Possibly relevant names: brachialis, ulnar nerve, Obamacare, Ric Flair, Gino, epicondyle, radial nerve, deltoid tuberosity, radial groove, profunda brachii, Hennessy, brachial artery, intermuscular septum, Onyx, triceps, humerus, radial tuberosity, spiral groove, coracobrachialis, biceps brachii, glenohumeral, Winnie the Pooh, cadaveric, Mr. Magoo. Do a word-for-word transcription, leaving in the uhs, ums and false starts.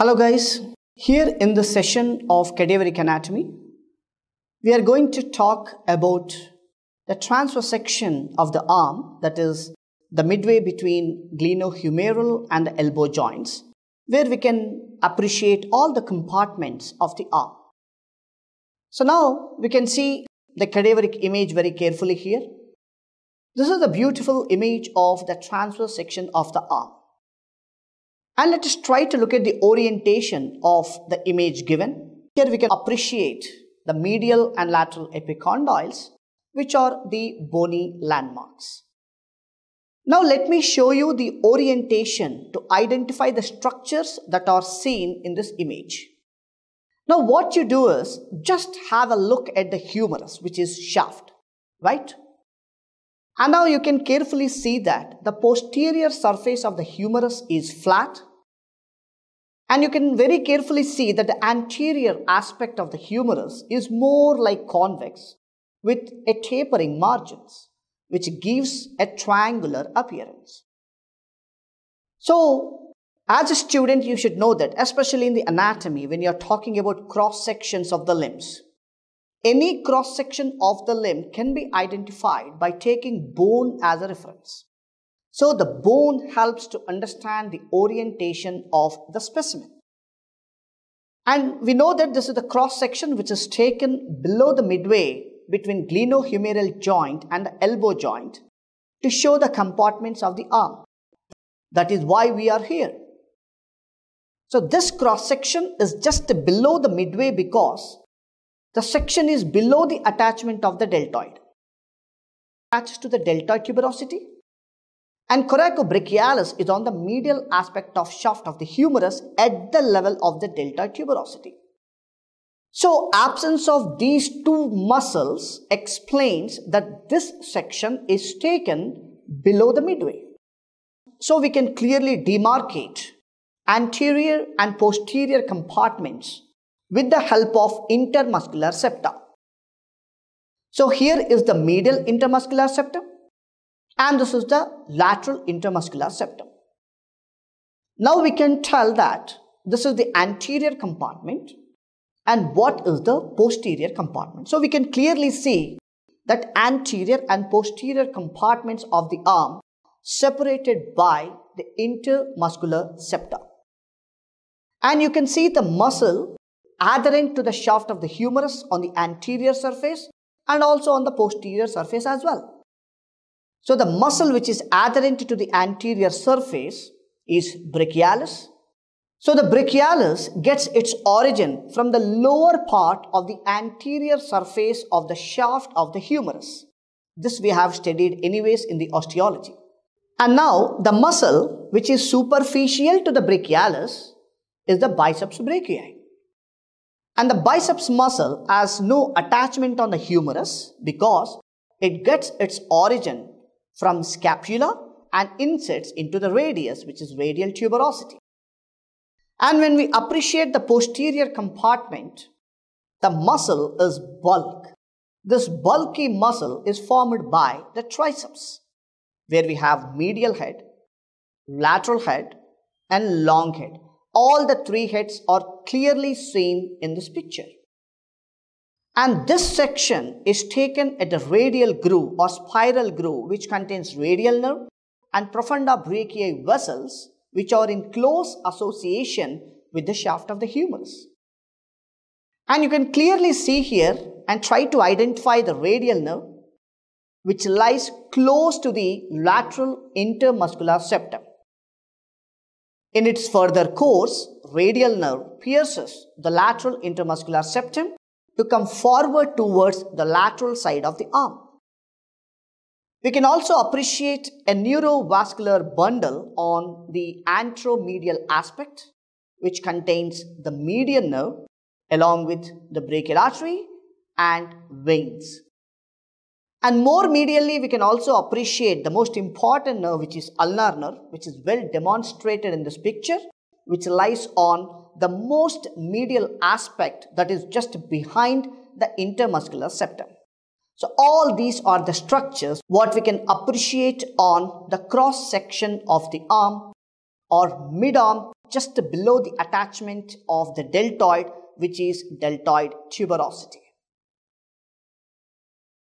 Hello guys, here in the session of cadaveric anatomy, we are going to talk about the transverse section of the arm, that is the midway between glenohumeral and the elbow joints, where we can appreciate all the compartments of the arm. So now we can see the cadaveric image very carefully here. This is the beautiful image of the transverse section of the arm. And let us try to look at the orientation of the image given. Here we can appreciate the medial and lateral epicondyles, which are the bony landmarks. Now let me show you the orientation to identify the structures that are seen in this image. Now what you do is just have a look at the humerus, which is shaft, right? And now you can carefully see that the posterior surface of the humerus is flat. And you can very carefully see that the anterior aspect of the humerus is more like convex with a tapering margins, which gives a triangular appearance. So, as a student, you should know that, especially in the anatomy, when you're talking about cross sections of the limbs, any cross section of the limb can be identified by taking bone as a reference. So the bone helps to understand the orientation of the specimen. And we know that this is the cross section which is taken below the midway between glenohumeral joint and the elbow joint to show the compartments of the arm. That is why we are here. So this cross section is just below the midway because the section is below the attachment of the deltoid, attached to the deltoid tuberosity. And coracobrachialis is on the medial aspect of shaft of the humerus at the level of the deltoid tuberosity. So absence of these two muscles explains that this section is taken below the midway. So we can clearly demarcate anterior and posterior compartments with the help of intermuscular septum. So here is the medial intermuscular septum. And this is the lateral intermuscular septum. Now we can tell that this is the anterior compartment and what is the posterior compartment. So we can clearly see that anterior and posterior compartments of the arm separated by the intermuscular septum. And you can see the muscle adherent to the shaft of the humerus on the anterior surface and also on the posterior surface as well. So the muscle which is adherent to the anterior surface is brachialis. So the brachialis gets its origin from the lower part of the anterior surface of the shaft of the humerus. This we have studied anyways in the osteology. And now the muscle which is superficial to the brachialis is the biceps brachii. And the biceps muscle has no attachment on the humerus because it gets its origin from scapula and inserts into the radius, which is radial tuberosity. And when we appreciate the posterior compartment, the muscle is bulk. This bulky muscle is formed by the triceps, where we have medial head, lateral head, and long head. All the three heads are clearly seen in this picture. And this section is taken at the radial groove or spiral groove, which contains radial nerve and profunda brachii vessels, which are in close association with the shaft of the humerus. And you can clearly see here and try to identify the radial nerve, which lies close to the lateral intermuscular septum. In its further course, radial nerve pierces the lateral intermuscular septum to come forward towards the lateral side of the arm. We can also appreciate a neurovascular bundle on the anteromedial aspect, which contains the median nerve along with the brachial artery and veins. And more medially, we can also appreciate the most important nerve, which is ulnar nerve, which is well demonstrated in this picture, which lies on the most medial aspect, that is just behind the intermuscular septum. So all these are the structures what we can appreciate on the cross section of the arm or mid-arm just below the attachment of the deltoid, which is deltoid tuberosity.